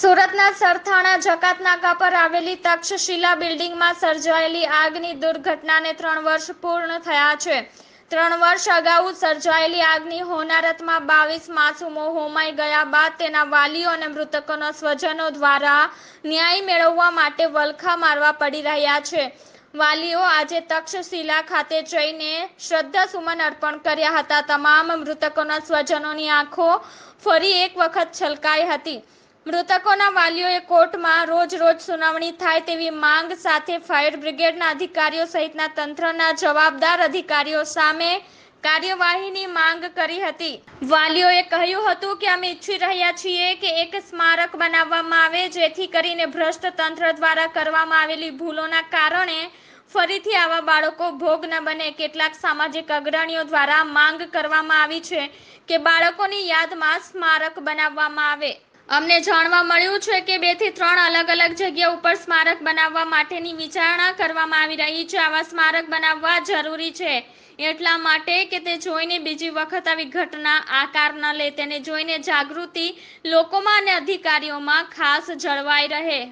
સુરતના સરથાણા જકાત નાકા પર આવેલી તક્ષશિલા બિલ્ડિંગમાં સર્જાયેલી આગની દુર્ઘટનાને 3 વર્ષ પૂર્ણ થયા છે। 3 વર્ષ અગાઉ સર્જાયેલી આગની હોનારતમાં 22 માસૂમો હોમાઈ ગયા બાદ તેના વાલીઓ અને મૃતકોના સ્વજનો દ્વારા ન્યાય મેળવવા માટે વલખા મારવા પડી રહ્યા છે। વાલીઓ આજે તક્ષશિલા ખાતે જઈને શ્રદ્ધાસુમન અર્પણ કર્યા હતા। તમામ મૃતકોના સ્વજનોની આંખો ફરી એક વખત છલકાઈ હતી। मृतकोना वालीओए कोर्टमां रोज सुनावणी थाय तेवी मांग साथे फायर ब्रिगेडना अधिकारीओ सहितना तंत्रना जवाबदार अधिकारीओ सामे कार्यवाहीनी मांग करी हती। वालीओए कह्युं हतुं के अमे इच्छी रह्या छीए के एक स्मारक बनाववामां आवे जेथी करीने भ्रष्ट तंत्र द्वारा करवामां आवेली भूलोना कारणे फरीथी आवा बाळको भोग न बने। केटलाक सामाजिक अग्रणीओ द्वारा मांग करवामां आवी छे के बाळकोनी यादमां स्मारक बनाववामां आवे। अमने जाणवा मळ्युं छे के 2 થી 3 अलग अलग जग्या उपर स्मारक बनाववा माटेनी विचारणा करवामां आवी रही छे। आवा स्मारक बनाववा जरूरी छे एटला माटे के ते जोईने बीजी वखत आवी घटना आकार न ले, तेने जोईने जागृति लोकोमां अने अधिकारीओमां खास जळवाई रहे।